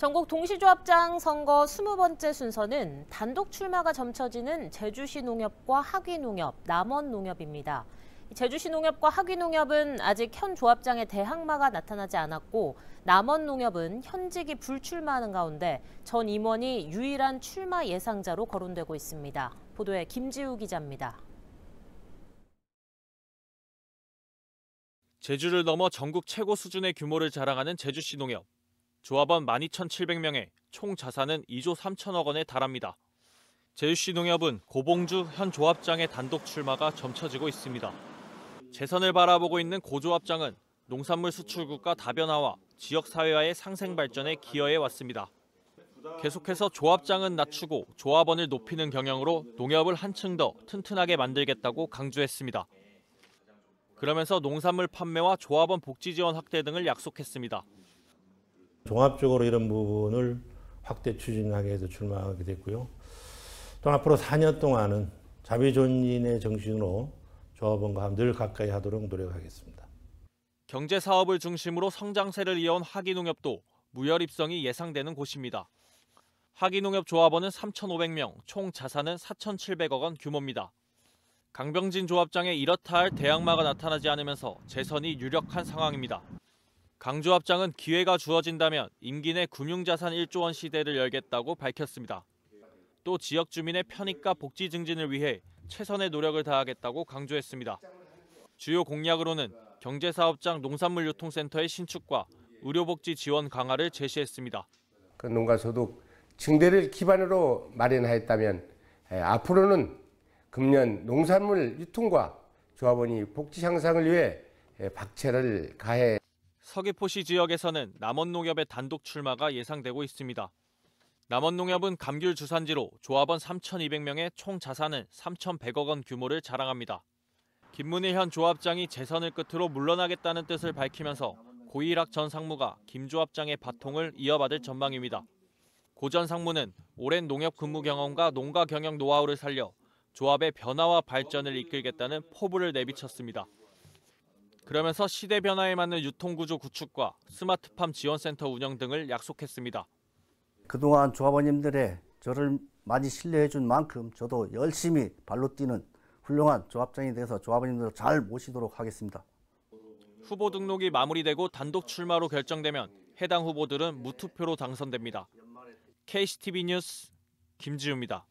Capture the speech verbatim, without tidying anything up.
전국 동시조합장 선거 이십 번째 순서는 단독 출마가 점쳐지는 제주시농협과 하귀농협, 남원농협입니다. 제주시농협과 하귀농협은 아직 현 조합장의 대항마가 나타나지 않았고 남원농협은 현직이 불출마하는 가운데 전 임원이 유일한 출마 예상자로 거론되고 있습니다. 보도에 김지우 기자입니다. 제주를 넘어 전국 최고 수준의 규모를 자랑하는 제주시농협. 조합원 만 이천칠백 명에 총 자산은 이 조 삼천억 원에 달합니다. 제주시농협은 고봉주 현 조합장의 단독 출마가 점쳐지고 있습니다. 재선을 바라보고 있는 고 조합장은 농산물 수출국가 다변화와 지역사회와의 상생발전에 기여해 왔습니다. 계속해서 조합장은 낮추고 조합원을 높이는 경영으로 농협을 한층 더 튼튼하게 만들겠다고 강조했습니다. 그러면서 농산물 판매와 조합원 복지 지원 확대 등을 약속했습니다. 종합적으로 이런 부분을 확대 추진하기 위해서 출마하게 됐고요. 또 앞으로 사 년 동안은 자비존인의 정신으로 조합원과 늘 가까이 하도록 노력하겠습니다. 경제 사업을 중심으로 성장세를 이어온 하귀농협도 무혈 입성이 예상되는 곳입니다. 하귀농협 조합원은 삼천오백 명, 총 자산은 사천칠백억 원 규모입니다. 강병진 조합장의 이렇다 할 대항마가 나타나지 않으면서 재선이 유력한 상황입니다. 강 조합장은 기회가 주어진다면 임기 내 금융자산 일 조 원 시대를 열겠다고 밝혔습니다. 또 지역 주민의 편익과 복지 증진을 위해 최선의 노력을 다하겠다고 강조했습니다. 주요 공약으로는 경제사업장 농산물 유통센터의 신축과 의료복지 지원 강화를 제시했습니다. 그 농가소득 증대를 기반으로 마련하였다면 앞으로는 금년 농산물 유통과 조합원이 복지 향상을 위해 박차를 가해 서귀포시 지역에서는 남원농협의 단독 출마가 예상되고 있습니다. 남원농협은 감귤 주산지로 조합원 삼천이백 명의 총 자산은 삼천백억 원 규모를 자랑합니다. 김문일 현 조합장이 재선을 끝으로 물러나겠다는 뜻을 밝히면서 고일학 전 상무가 김 조합장의 바통을 이어받을 전망입니다. 고 전 상무는 오랜 농협 근무 경험과 농가 경영 노하우를 살려 조합의 변화와 발전을 이끌겠다는 포부를 내비쳤습니다. 그러면서 시대 변화에 맞는 유통구조 구축과 스마트팜 지원센터 운영 등을 약속했습니다. 그동안 조합원님들의 저를 많이 신뢰해준 만큼 저도 열심히 발로 뛰는 훌륭한 조합장이 돼서 조합원님들을 잘 모시도록 하겠습니다. 후보 등록이 마무리되고 단독 출마로 결정되면 해당 후보들은 무투표로 당선됩니다. 케이씨티비 뉴스 김지우입니다.